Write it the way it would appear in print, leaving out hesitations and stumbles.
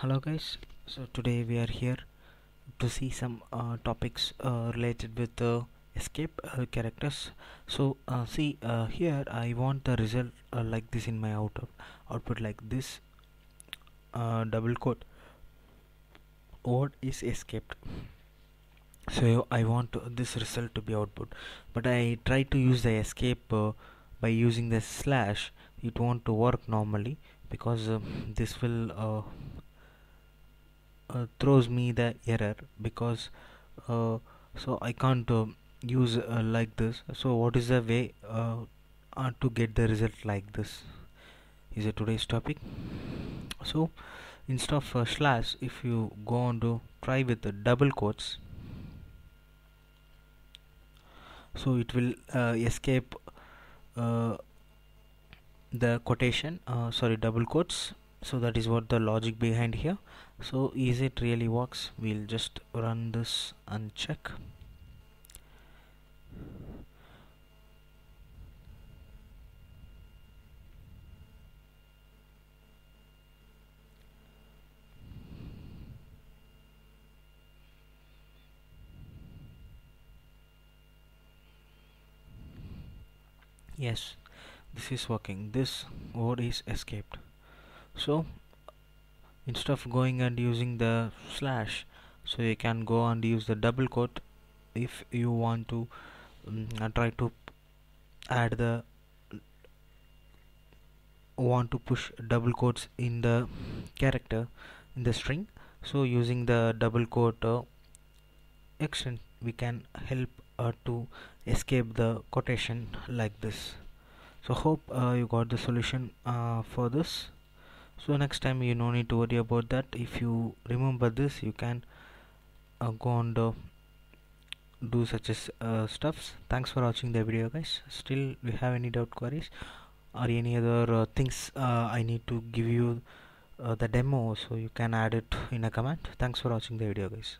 Hello guys, so today we are here to see some topics related with escape characters. So here I want the result like this in my output, like this double quote, what is escaped. So I want this result to be output, but I try to use the escape by using the slash. It won't work normally because this will throws me the error, because so I can't use like this. So what is the way to get the result like this is today's topic. So instead of slash, if you go on to try with the double quotes, so it will escape the quotation, double quotes. So that is what the logic behind here. So is it really works? We'll just run this and check. Yes, this is working. This word is escaped. So instead of going and using the slash, so you can go and use the double quote if you want to try to add the push double quotes in the character, in the string. So using the double quote extent, we can help to escape the quotation like this. So hope you got the solution for this. So next time you no need to worry about that. If you remember this, you can go and do such as stuffs. Thanks for watching the video guys. Still we have any doubt, queries or any other things I need to give you the demo, so you can add it in a comment. Thanks for watching the video guys.